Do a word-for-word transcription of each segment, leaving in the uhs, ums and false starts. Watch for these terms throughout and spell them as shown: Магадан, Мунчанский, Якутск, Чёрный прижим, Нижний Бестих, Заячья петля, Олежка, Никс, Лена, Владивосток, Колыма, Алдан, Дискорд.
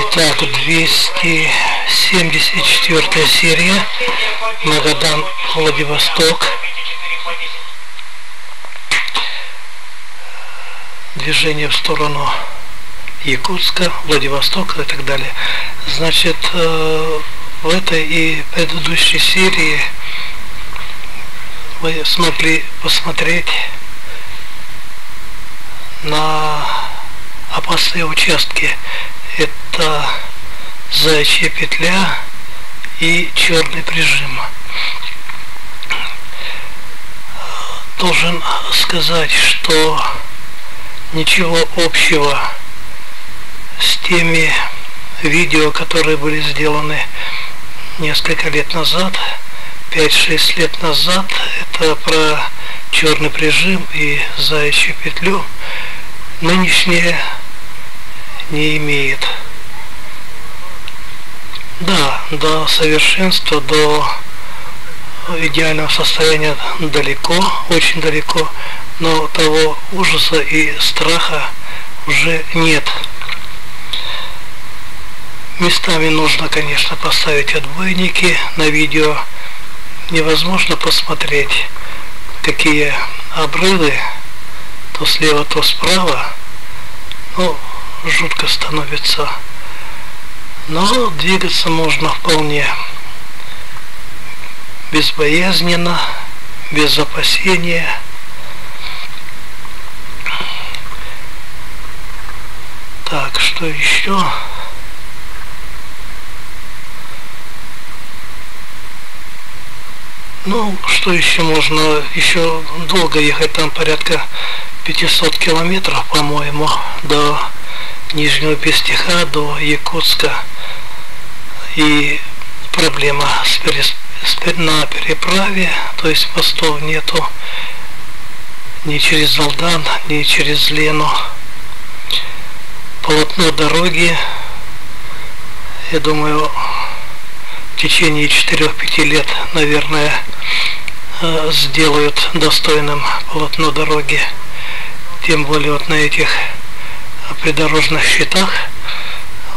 Итак, двести семьдесят четвёртая серия, Магадан, Владивосток. Движение в сторону Якутска, Владивостока и так далее. Значит, в этой и предыдущей серии вы смогли посмотреть на опасные участки. Это Заячья петля и Чёрный прижим. Должен сказать, что ничего общего с теми видео, которые были сделаны несколько лет назад, пять-шесть лет назад, это про Чёрный прижим и Заячью петлю, нынешнее не имеет. Да, до совершенства, до идеального состояния далеко, очень далеко, но того ужаса и страха уже нет. Местами нужно, конечно, поставить отбойники. На видео невозможно посмотреть, какие обрывы, то слева, то справа. Ну, жутко становится. Но двигаться можно вполне безбоязненно, без опасения. Так, что еще? Ну, что еще можно? Еще долго ехать, там порядка пятисот километров, по-моему, до Нижнего Бестиха, до Якутска. И проблема с перес... на переправе, то есть постов нету ни через Алдан, ни через Лену. Полотно дороги, я думаю, в течение четырёх-пяти лет, наверное, сделают достойным полотно дороги. Тем более вот на этих придорожных счетах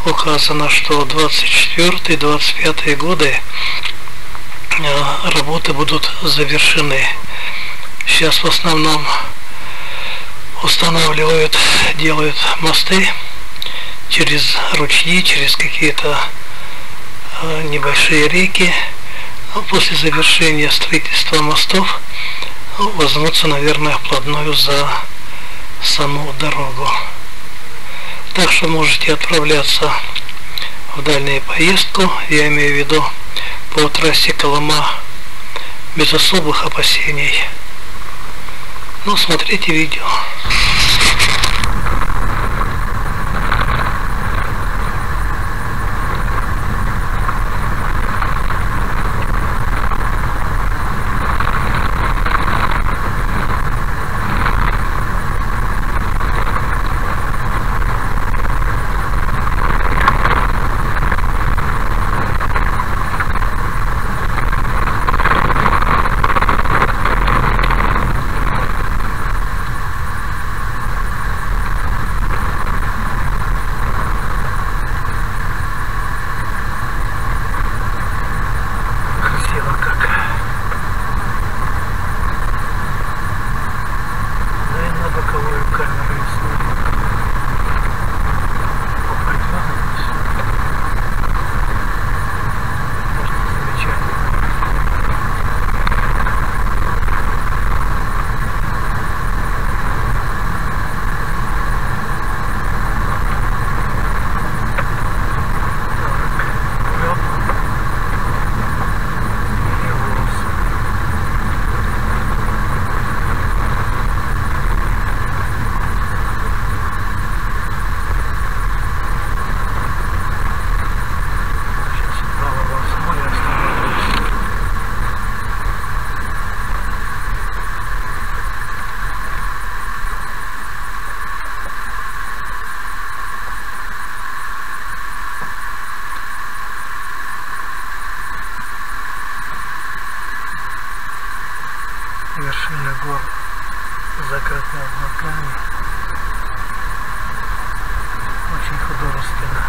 указано, что двадцать четвёртый — двадцать пятый годы работы будут завершены. Сейчас в основном устанавливают, делают мосты через ручьи, через какие-то небольшие реки. После завершения строительства мостов возьмутся, наверное, вплотную за саму дорогу. Так что можете отправляться в дальнюю поездку, я имею в виду по трассе Колыма, без особых опасений. Ну, смотрите видео. Вершины гор закрыты облаками, очень художественно.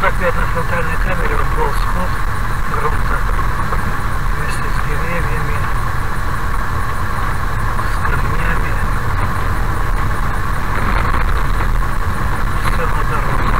вот опять на фронтальной камере упал сход грунта вместе с деревьями, с корнями, с целой дорогой.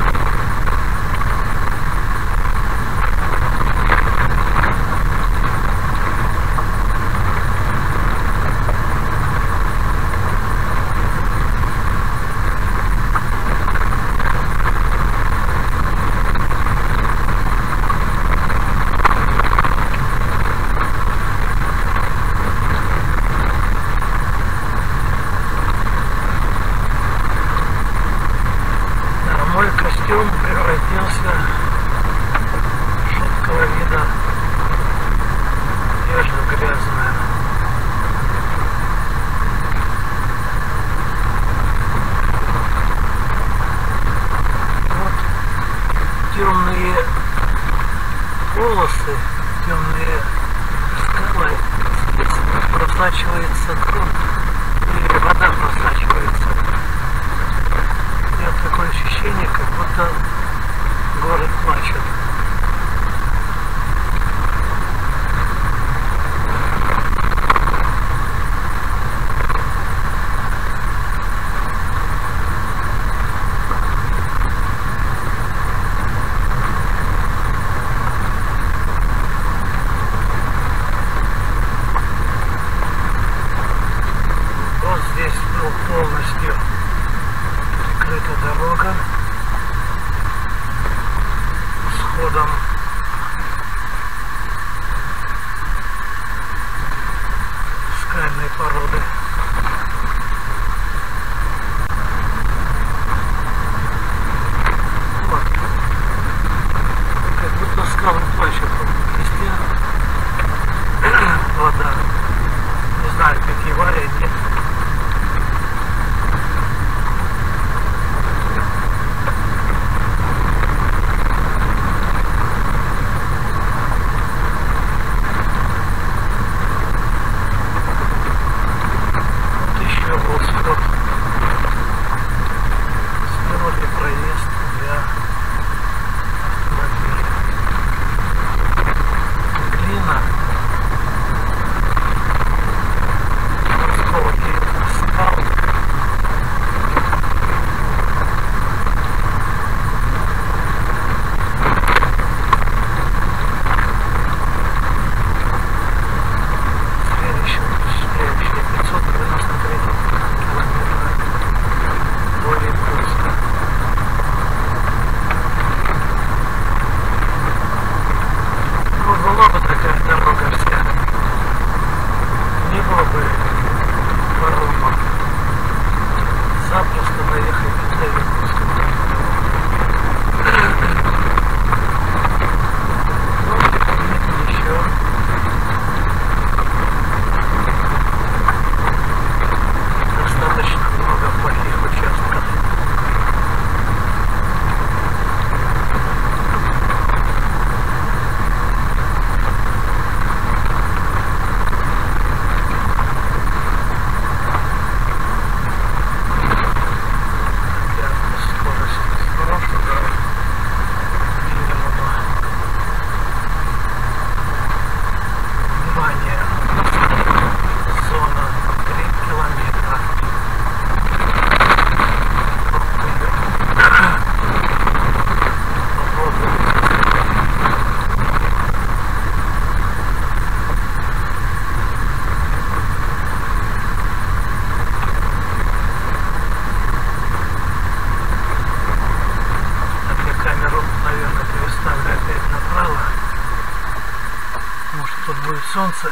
Солнце,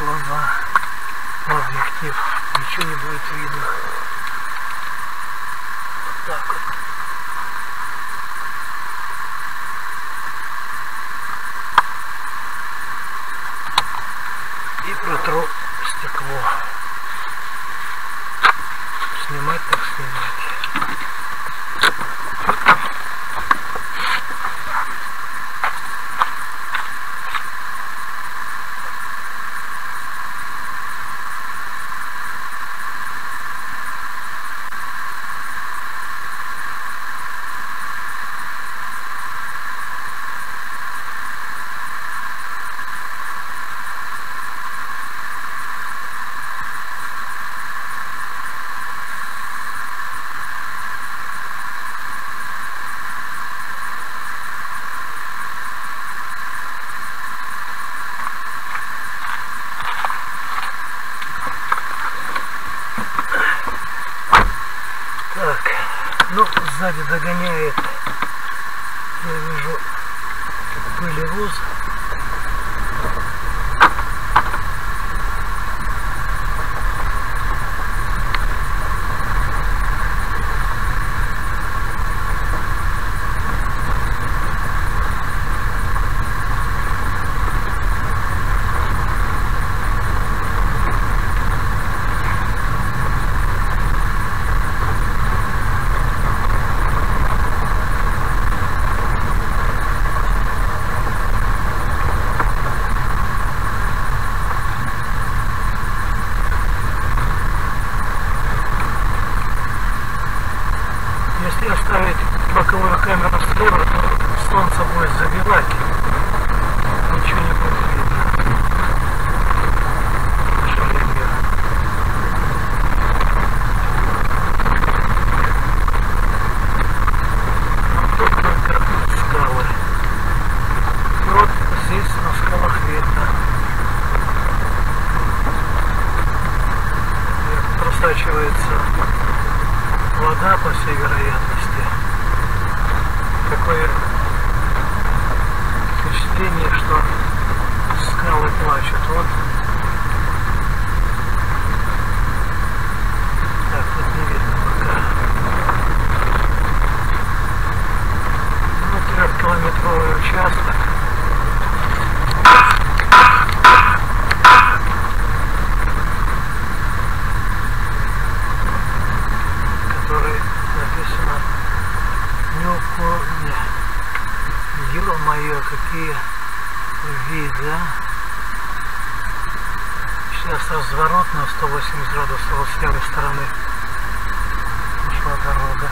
глаза, объектив, ничего не будет видно. Вот так вот. И протру стекло. Снимать так снимать. камера слева, солнце будет забивать. Ничего не будет видно. Хорошо, ребята. Тут только скалы. И вот здесь на скалах видно. И просачивается вода, по всей вероятности. Такое впечатление, что скалы плачут. Вот. Так, тут не видно пока. Ну, трехкилометровый участок. Какие виды, сейчас разворот на сто восемьдесят градусов, вот с левой стороны пошла дорога.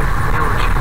не очень.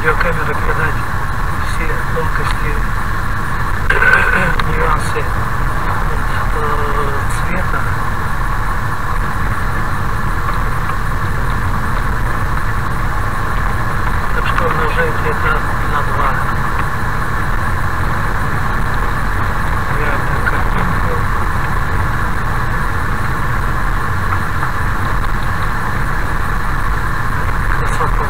видеокамеры передать все тонкости, нюансы цвета. Так что умножайте это на два. Реальную картинку. Красоту.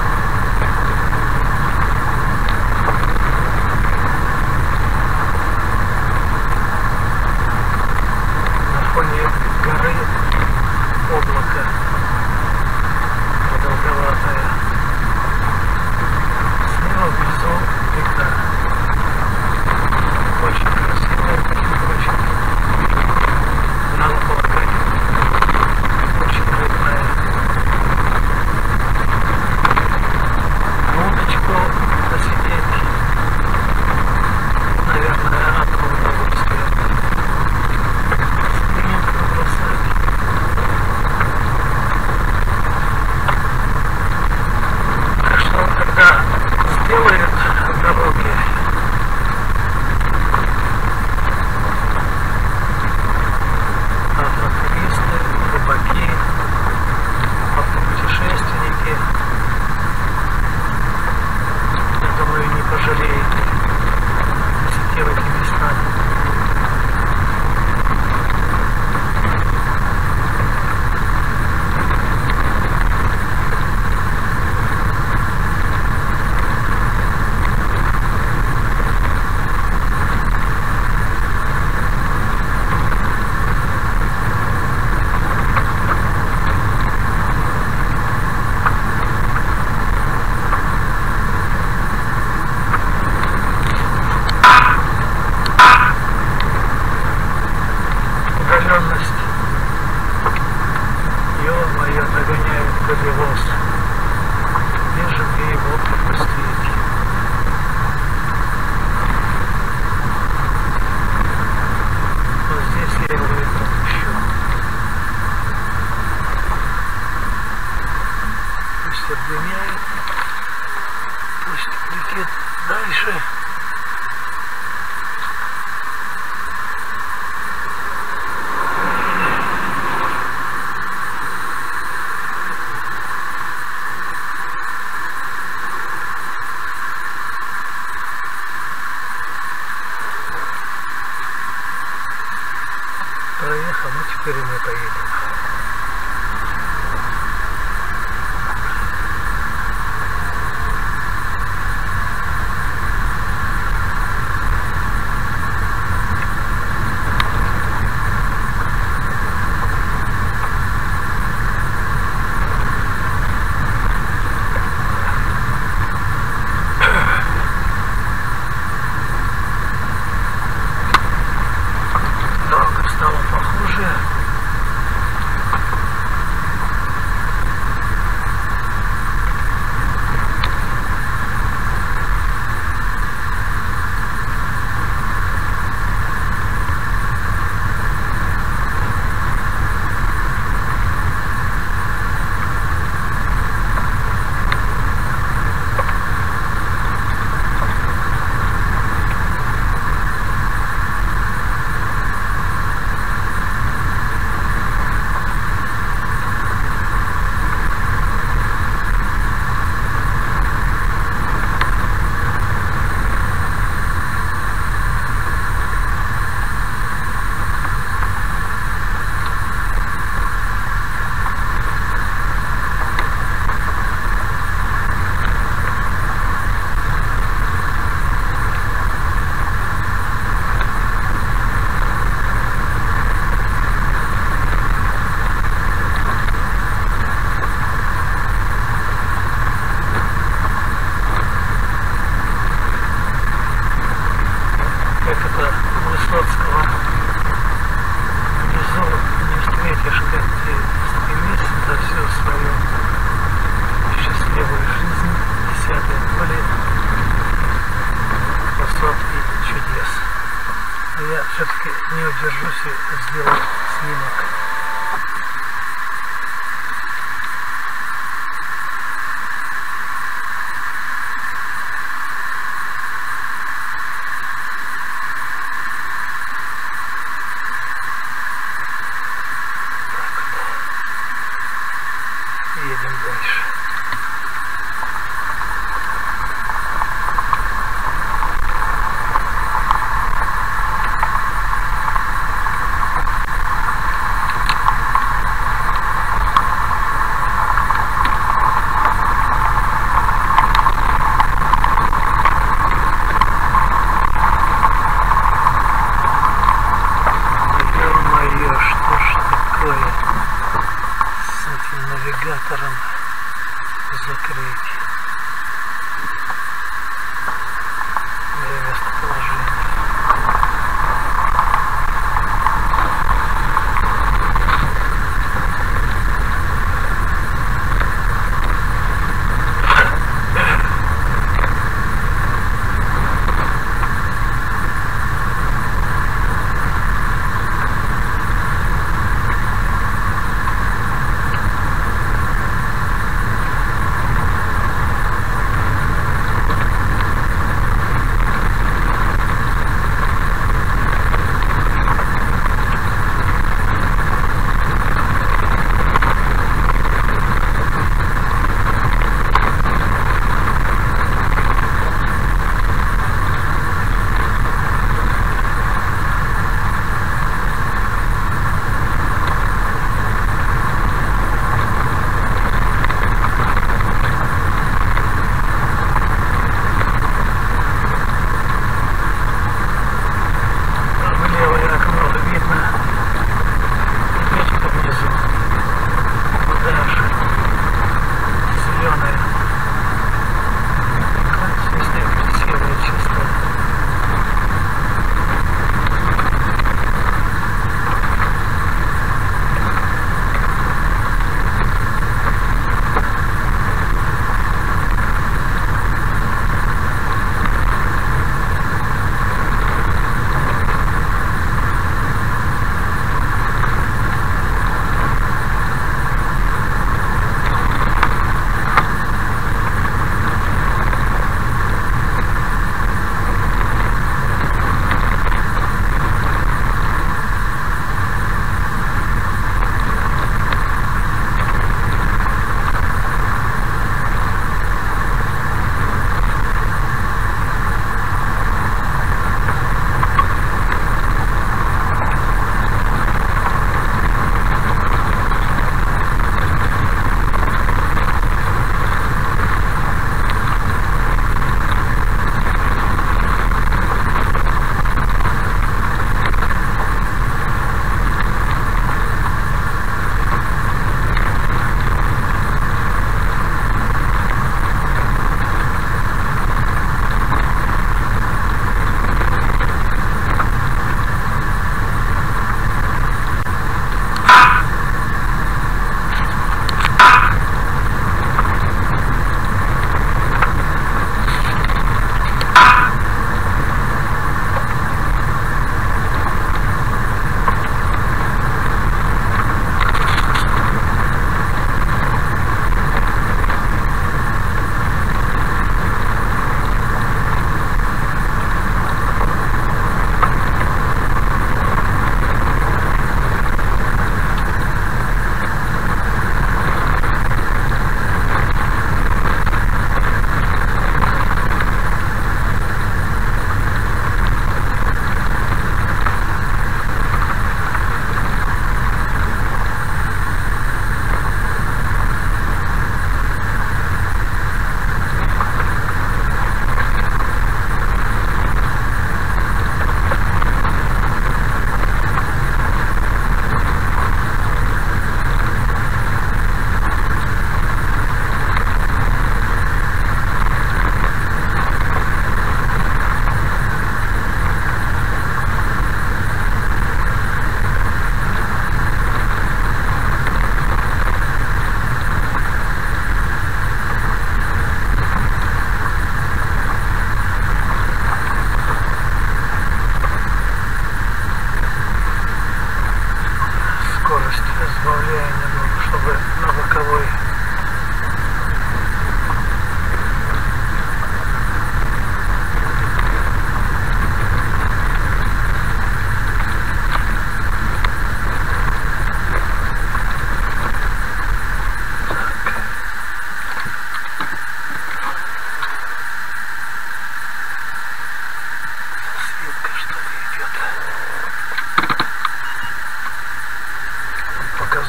едем дальше.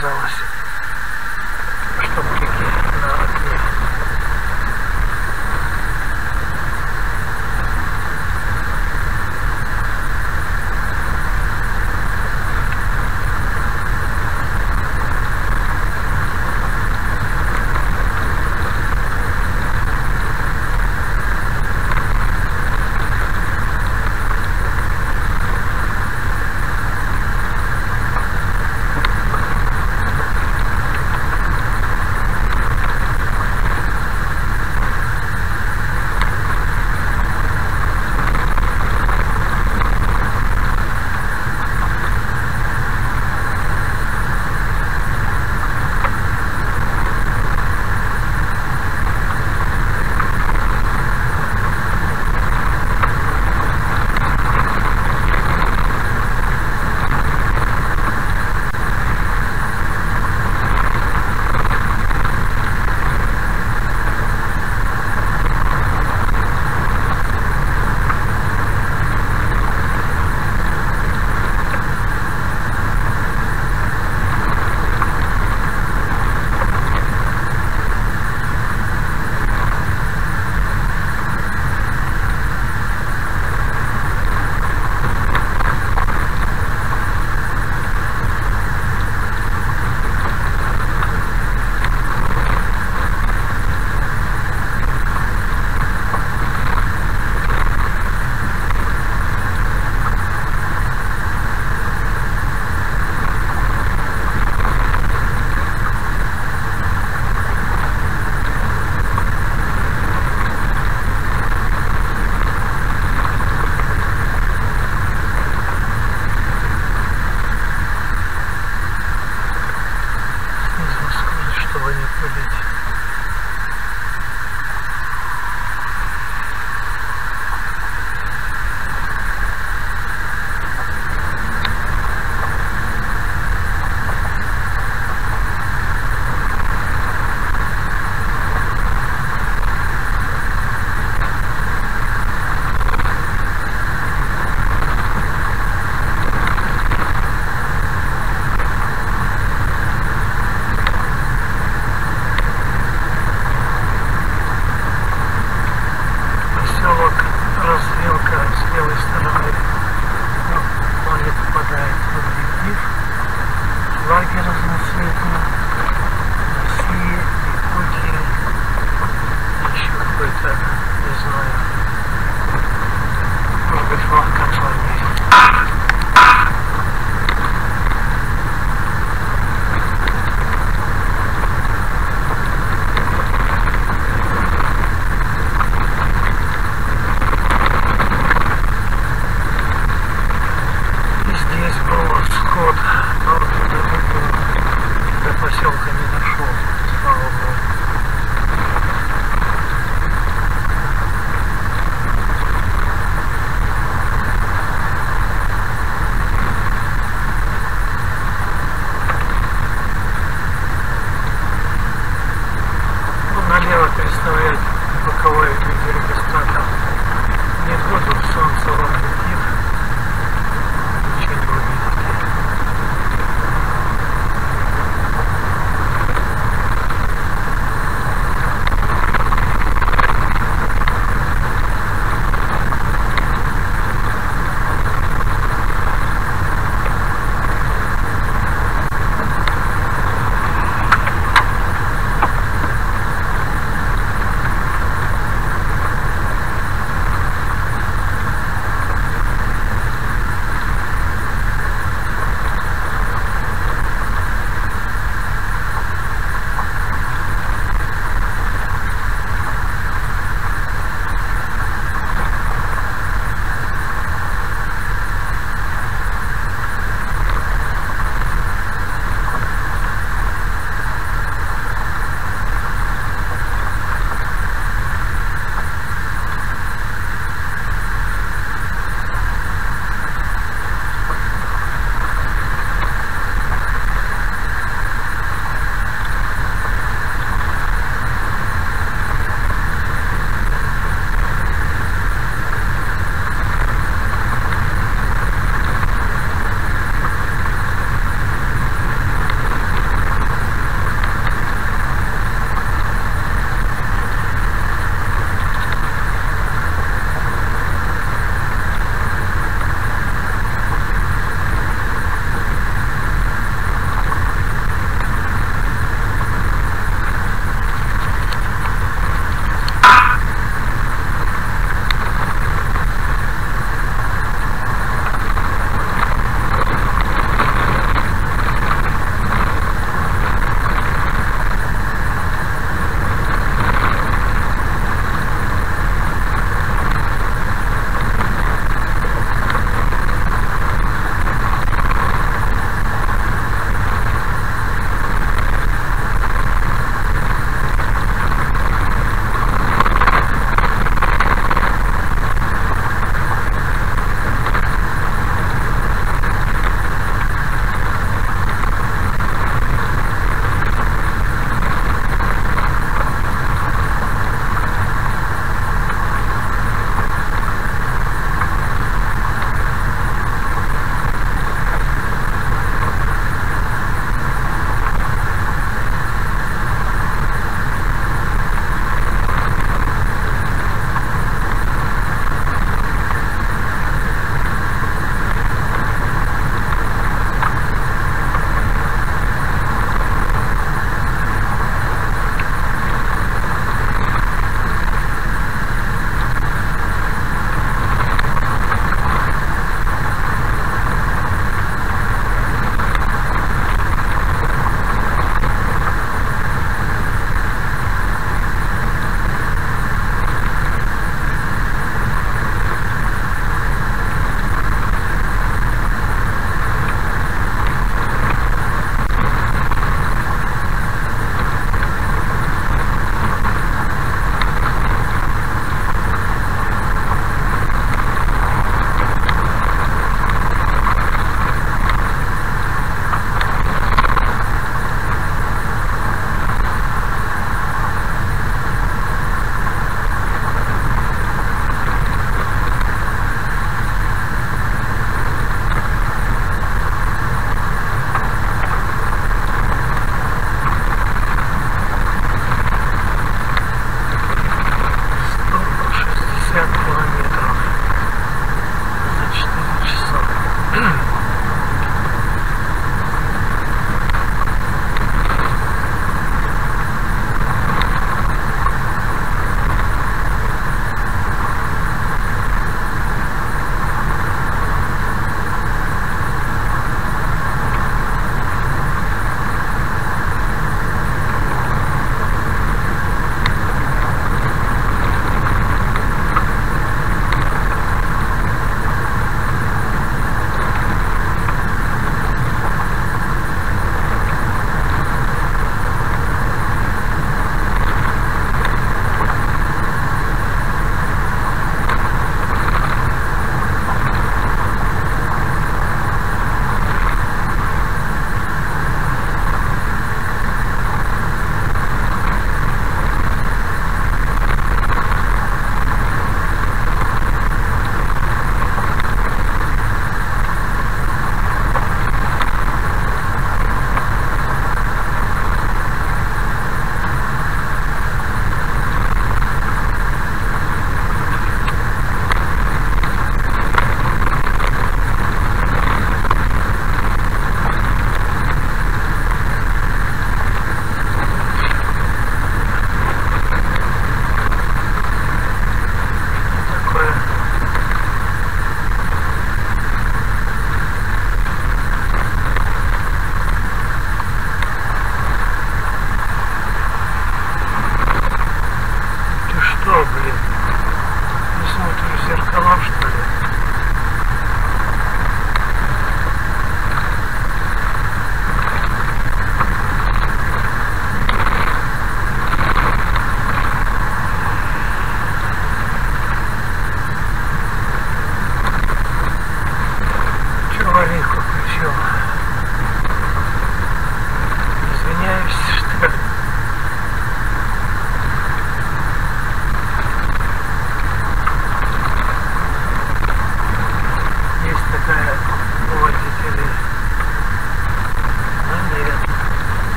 оказалось, что брики на окне.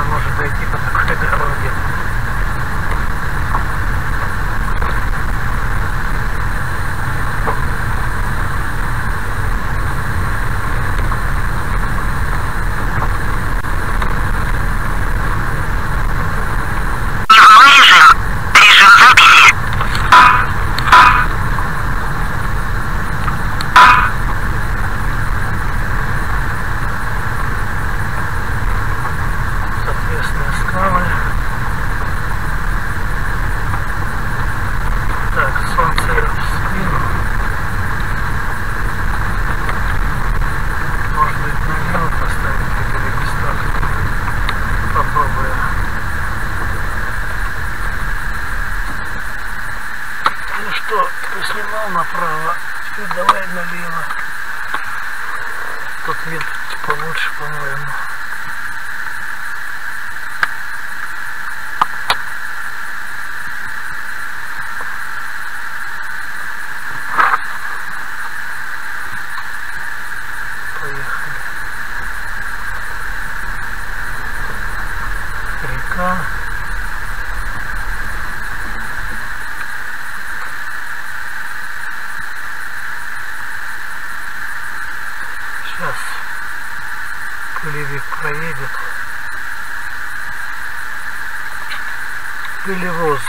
она может дойти по такой дороге. Проедет или воз.